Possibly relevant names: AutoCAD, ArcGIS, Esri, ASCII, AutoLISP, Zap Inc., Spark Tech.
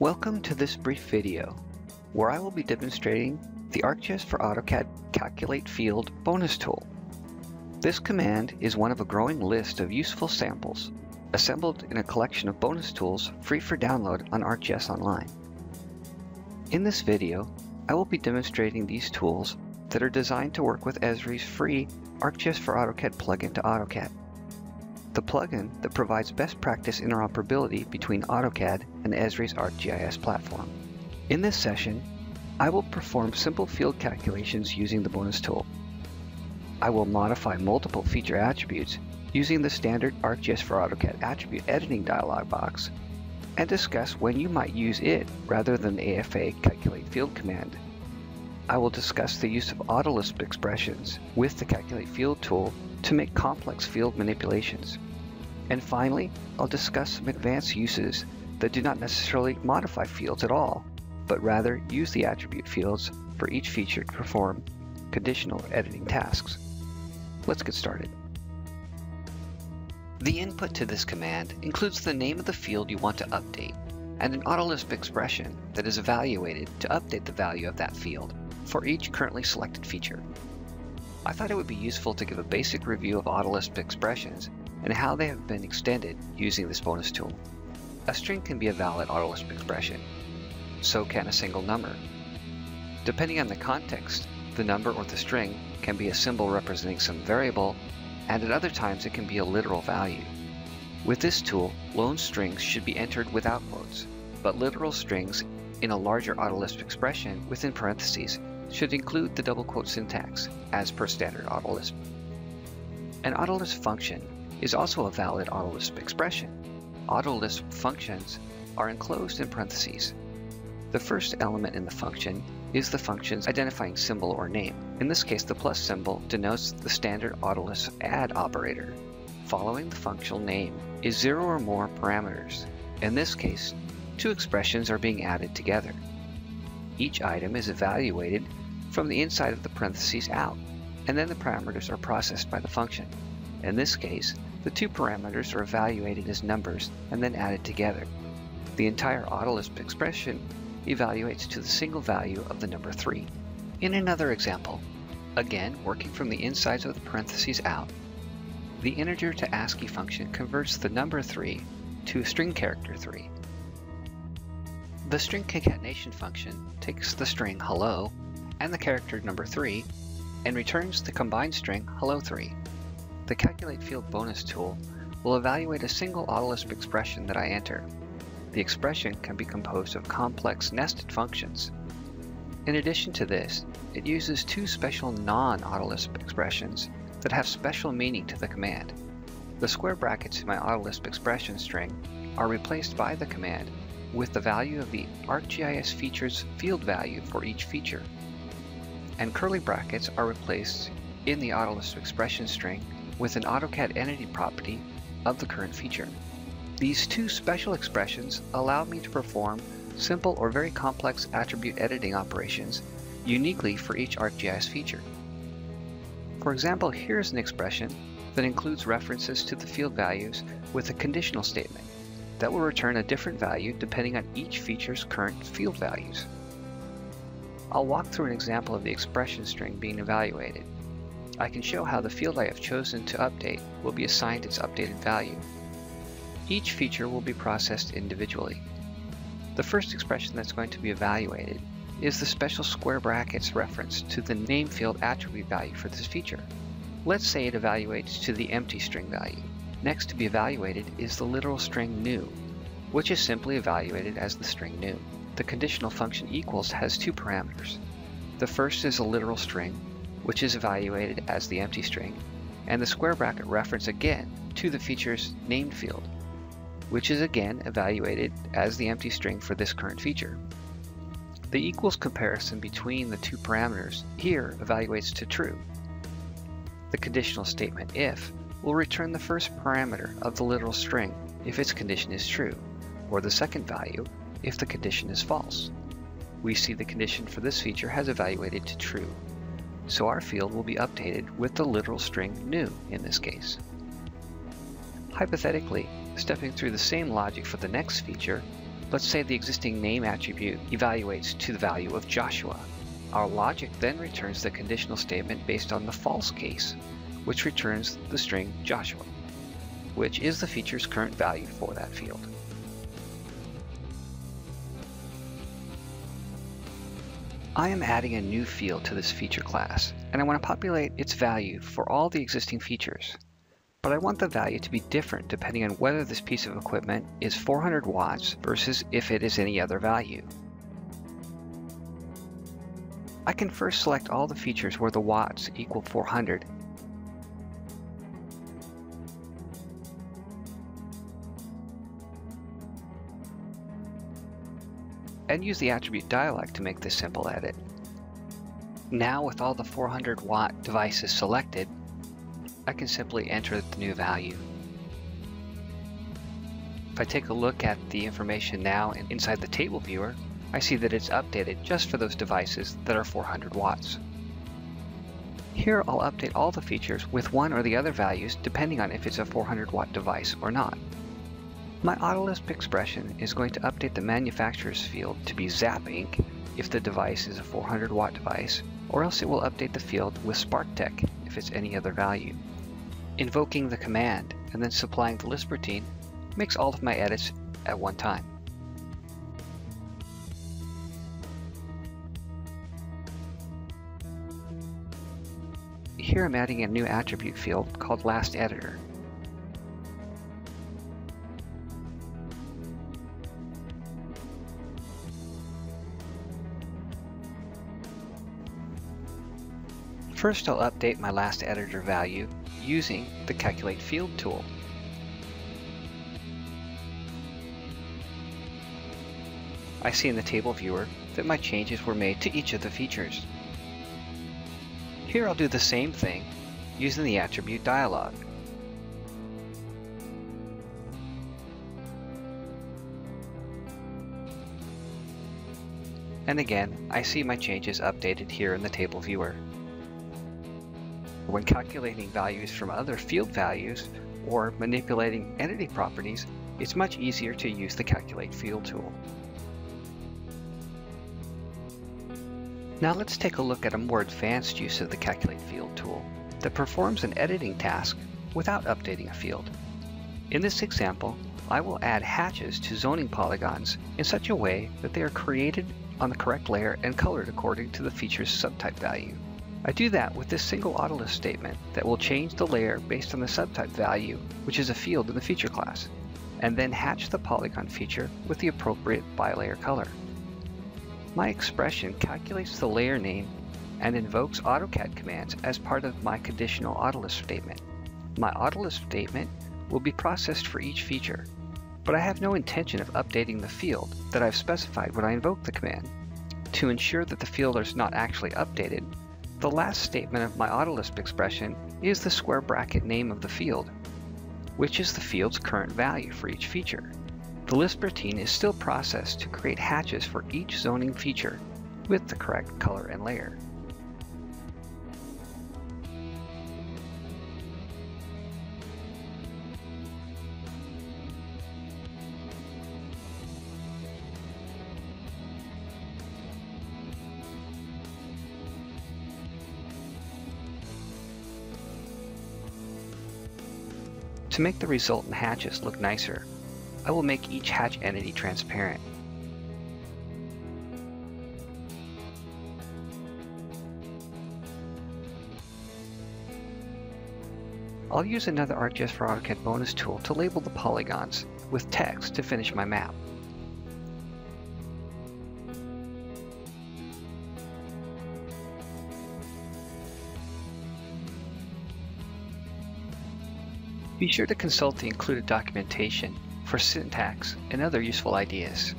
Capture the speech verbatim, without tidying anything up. Welcome to this brief video, where I will be demonstrating the ArcGIS for AutoCAD Calculate Field bonus tool. This command is one of a growing list of useful samples, assembled in a collection of bonus tools free for download on ArcGIS Online. In this video, I will be demonstrating these tools that are designed to work with Esri's free ArcGIS for AutoCAD plugin to AutoCAD. The plugin that provides best practice interoperability between AutoCAD and Esri's ArcGIS platform. In this session, I will perform simple field calculations using the bonus tool. I will modify multiple feature attributes using the standard ArcGIS for AutoCAD attribute editing dialog box and discuss when you might use it rather than the A F A calculate field command. I will discuss the use of AutoLISP expressions with the calculate field tool to make complex field manipulations. And finally, I'll discuss some advanced uses that do not necessarily modify fields at all, but rather use the attribute fields for each feature to perform conditional editing tasks. Let's get started. The input to this command includes the name of the field you want to update and an AutoLISP expression that is evaluated to update the value of that field for each currently selected feature. I thought it would be useful to give a basic review of AutoLISP expressions and how they have been extended using this bonus tool. A string can be a valid AutoLISP expression. So can a single number. Depending on the context, the number or the string can be a symbol representing some variable, and at other times it can be a literal value. With this tool, lone strings should be entered without quotes, but literal strings in a larger AutoLISP expression within parentheses should include the double quote syntax, as per standard AutoLISP. An AutoLISP function is also a valid AutoLISP expression. AutoLISP functions are enclosed in parentheses. The first element in the function is the function's identifying symbol or name. In this case, the plus symbol denotes the standard AutoLISP add operator. Following the functional name is zero or more parameters. In this case, two expressions are being added together. Each item is evaluated from the inside of the parentheses out, and then the parameters are processed by the function. In this case, the two parameters are evaluated as numbers and then added together. The entire AutoLISP expression evaluates to the single value of the number three. In another example, again working from the insides of the parentheses out, the integer to ASCII function converts the number three to string character three. The string concatenation function takes the string hello and the character number three and returns the combined string hello three. The calculate field bonus tool will evaluate a single AutoLISP expression that I enter. The expression can be composed of complex nested functions. In addition to this, it uses two special non-AutoLISP expressions that have special meaning to the command. The square brackets in my AutoLISP expression string are replaced by the command with the value of the ArcGIS feature's field value for each feature. And curly brackets are replaced in the AutoLISP expression string with an AutoCAD entity property of the current feature. These two special expressions allow me to perform simple or very complex attribute editing operations uniquely for each ArcGIS feature. For example, here's an expression that includes references to the field values with a conditional statement that will return a different value depending on each feature's current field values. I'll walk through an example of the expression string being evaluated. I can show how the field I have chosen to update will be assigned its updated value. Each feature will be processed individually. The first expression that's going to be evaluated is the special square brackets reference to the name field attribute value for this feature. Let's say it evaluates to the empty string value. Next to be evaluated is the literal string new, which is simply evaluated as the string new. The conditional function equals has two parameters. The first is a literal string, which is evaluated as the empty string, and the square bracket reference again to the feature's named field, which is again evaluated as the empty string for this current feature. The equals comparison between the two parameters here evaluates to true. The conditional statement if will return the first parameter of the literal string if its condition is true, or the second value if the condition is false. We see the condition for this feature has evaluated to true, so our field will be updated with the literal string new in this case. Hypothetically, stepping through the same logic for the next feature, Let's say the existing name attribute evaluates to the value of Joshua. Our logic then returns the conditional statement based on the false case, which returns the string Joshua, which is the feature's current value for that field. I am adding a new field to this feature class, and I want to populate its value for all the existing features. But I want the value to be different depending on whether this piece of equipment is four hundred watts versus if it is any other value. I can first select all the features where the watts equal four hundred, and use the attribute dialog to make this simple edit. Now with all the four hundred watt devices selected, I can simply enter the new value. If I take a look at the information now inside the table viewer, I see that it's updated just for those devices that are four hundred watts. Here I'll update all the features with one or the other values depending on if it's a four hundred watt device or not. My AutoLISP expression is going to update the manufacturer's field to be Zap Incorporated if the device is a four hundred watt device, or else it will update the field with Spark Tech if it's any other value. Invoking the command and then supplying the Lisp routine makes all of my edits at one time. Here I'm adding a new attribute field called Last Editor. First, I'll update my last editor value using the Calculate Field tool. I see in the table viewer that my changes were made to each of the features. Here I'll do the same thing using the attribute dialog. And again, I see my changes updated here in the table viewer. When calculating values from other field values or manipulating entity properties, it's much easier to use the Calculate Field tool. Now let's take a look at a more advanced use of the Calculate Field tool that performs an editing task without updating a field. In this example, I will add hatches to zoning polygons in such a way that they are created on the correct layer and colored according to the feature's subtype value. I do that with this single AutoLISP statement that will change the layer based on the subtype value, which is a field in the feature class, and then hatch the polygon feature with the appropriate bilayer color. My expression calculates the layer name and invokes AutoCAD commands as part of my conditional AutoLISP statement. My AutoLISP statement will be processed for each feature, but I have no intention of updating the field that I've specified when I invoke the command. To ensure that the field is not actually updated, the last statement of my AutoLISP expression is the square bracket name of the field, which is the field's current value for each feature. The Lisp routine is still processed to create hatches for each zoning feature with the correct color and layer. To make the resultant hatches look nicer, I will make each hatch entity transparent. I'll use another ArcGIS for AutoCAD bonus tool to label the polygons with text to finish my map. Be sure to consult the included documentation for syntax and other useful ideas.